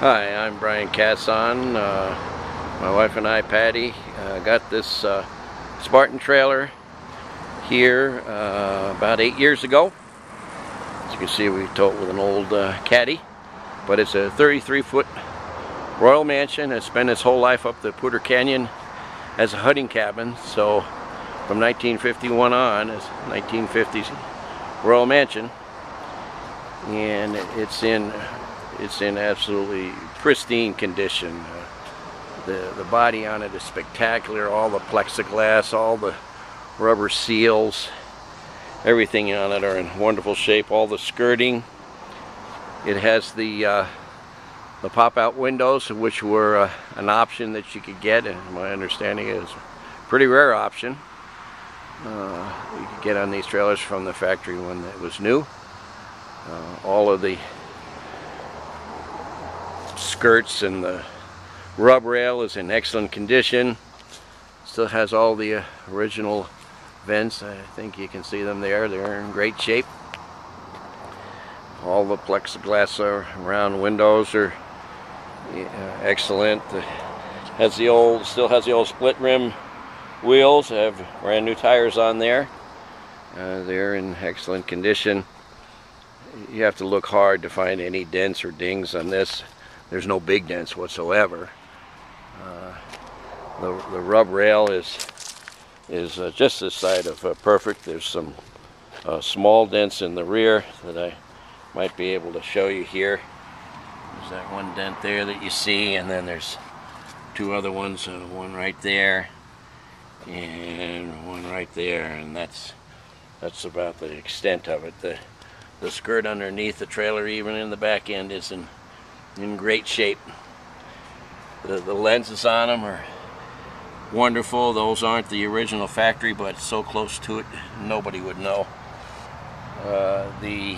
Hi, I'm Brian Casson. My wife and I, Patty, got this Spartan trailer here about 8 years ago. As you can see, we tow it with an old caddy, but it's a 33-foot Royal Mansion. It spent its whole life up the Poudre Canyon as a hunting cabin, so from 1951 on, it's 1950s Royal Mansion, and it's in absolutely pristine condition. The body on it is spectacular. All the plexiglass, all the rubber seals, everything on it are in wonderful shape. All the skirting. It has the pop-out windows, which were an option that you could get, and my understanding is a pretty rare option. You could get on these trailers from the factory when it was new. All of the skirts and the rub rail is in excellent condition. Still has all the original vents. I think you can see them there. They're in great shape. All the plexiglass around windows are excellent. Still has the old split rim wheels. Have brand new tires on there. They're in excellent condition. You have to look hard to find any dents or dings on this. There's no big dents whatsoever. The rub rail is just this side of perfect. There's some small dents in the rear that I might be able to show you here. There's that one dent there that you see, and then there's two other ones, one right there and one right there, and that's about the extent of it. The skirt underneath the trailer, even in the back end, is in great shape. The lenses on them are wonderful. Those aren't the original factory, but so close to it nobody would know. The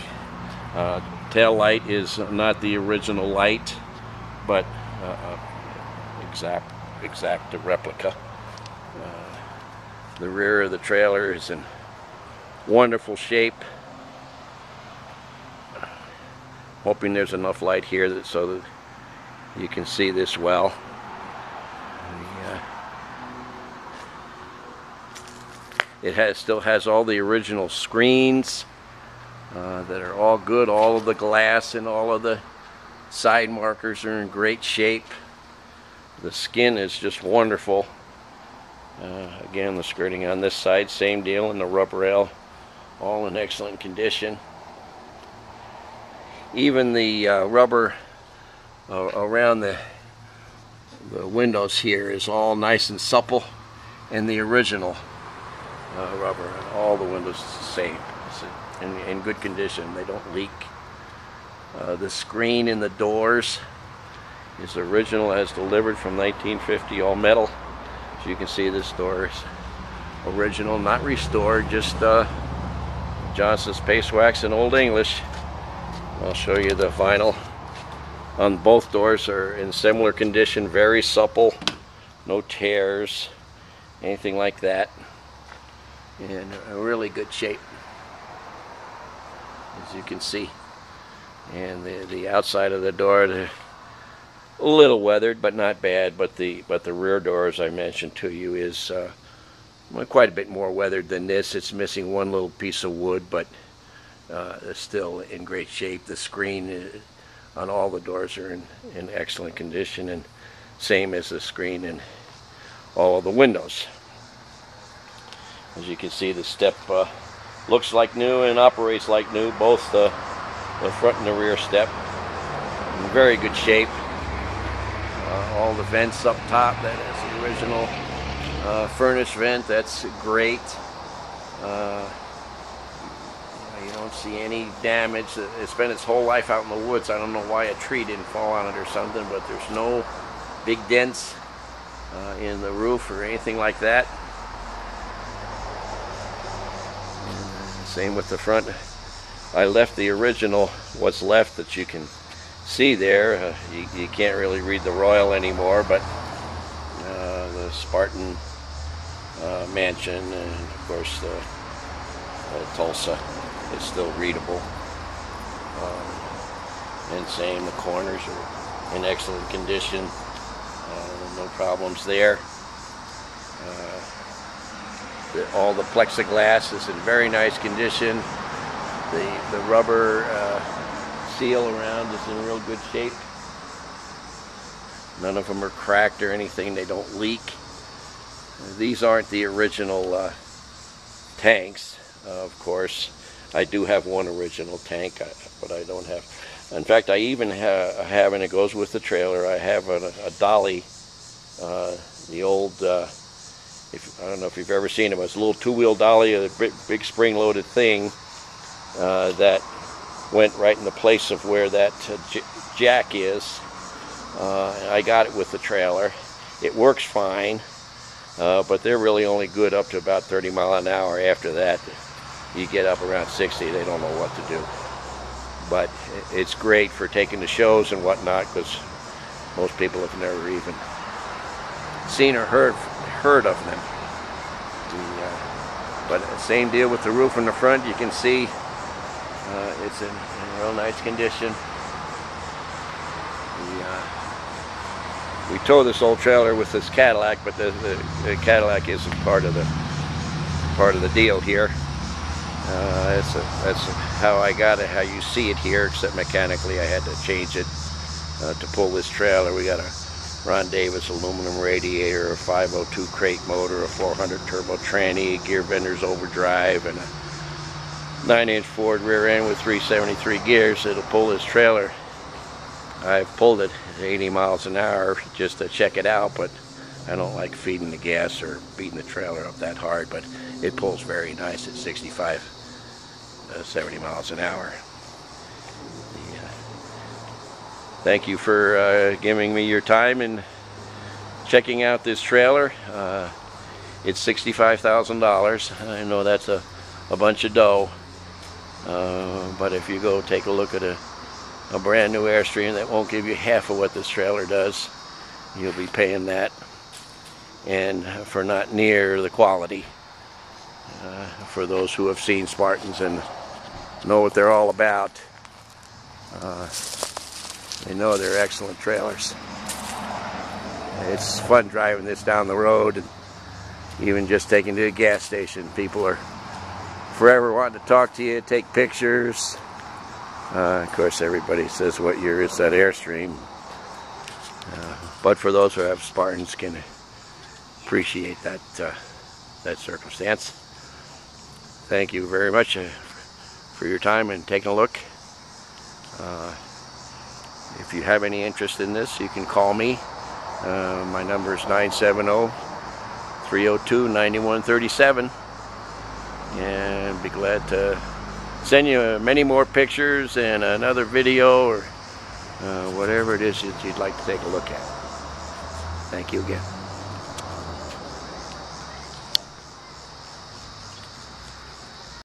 tail light is not the original light, but exact replica. The rear of the trailer is in wonderful shape. Hoping there's enough light here that so that you can see this well. It still has all the original screens that are all good. All of the glass and all of the side markers are in great shape. The skin is just wonderful. Again, the skirting on this side, same deal, and the rub rail, all in excellent condition. Even the rubber around the windows here is all nice and supple, and the original rubber and all the windows is the same. It's in good condition. They don't leak. The screen in the doors is original as delivered from 1950, all metal. As you can see, this door is original, not restored, just Johnson's Pacewax in Old English. I'll show you the vinyl on both doors are in similar condition, very supple, no tears, anything like that, in a really good shape, as you can see. And the outside of the door, they're a little weathered, but not bad. But the rear door, as I mentioned to you, is quite a bit more weathered than this. It's missing one little piece of wood, but still in great shape. The screen on all the doors are in excellent condition, and same as the screen in all of the windows. As you can see, the step looks like new and operates like new, both the front and the rear step, in very good shape. All the vents up top, that is the original furnace vent. That's great. You don't see any damage. It spent its whole life out in the woods. I don't know why a tree didn't fall on it or something, but there's no big dents in the roof or anything like that. And same with the front. I left the original, what's left that you can see there. You can't really read the Royal anymore, but the Spartan Mansion, and of course the Tulsa, it's still readable, and same, the corners are in excellent condition. No problems there. All the plexiglass is in very nice condition. The rubber seal around is in real good shape. None of them are cracked or anything. They don't leak. These aren't the original tanks, of course. I do have one original tank, but I don't have. In fact, I even have, and it goes with the trailer, I have a dolly, the old, I don't know if you've ever seen it, but it's a little two-wheel dolly, a big spring-loaded thing that went right in the place of where that jack is. And I got it with the trailer. It works fine, but they're really only good up to about 30 miles an hour. After that, you get up around 60, they don't know what to do. But it's great for taking the shows and whatnot, because most people have never even seen or heard of them. But same deal with the roof in the front. You can see it's in real nice condition. We tow this old trailer with this Cadillac, but the Cadillac isn't part of the deal here. That's how I got it, how you see it here, except mechanically I had to change it to pull this trailer. We got a Ron Davis aluminum radiator, a 502 crate motor, a 400 turbo tranny, Gear Vendors overdrive, and a 9-inch Ford rear end with 373 gears. It'll pull this trailer. I've pulled it at 80 miles an hour just to check it out, but I don't like feeding the gas or beating the trailer up that hard, but it pulls very nice at 65, 70 miles an hour. Yeah. Thank you for giving me your time and checking out this trailer. It's $65,000. I know that's a bunch of dough, but if you go take a look at a brand new Airstream that won't give you half of what this trailer does, you'll be paying that, and for not near the quality. For those who have seen Spartans and know what they're all about, they know they're excellent trailers. It's fun driving this down the road, and even just taking to the gas station. People are forever wanting to talk to you, take pictures. Of course, everybody says what year is that Airstream. But for those who have Spartans, can appreciate that circumstance. Thank you very much for your time and taking a look. If you have any interest in this, you can call me. My number is 970-302-9137. And be glad to send you many more pictures and another video, or whatever it is that you'd like to take a look at. Thank you again.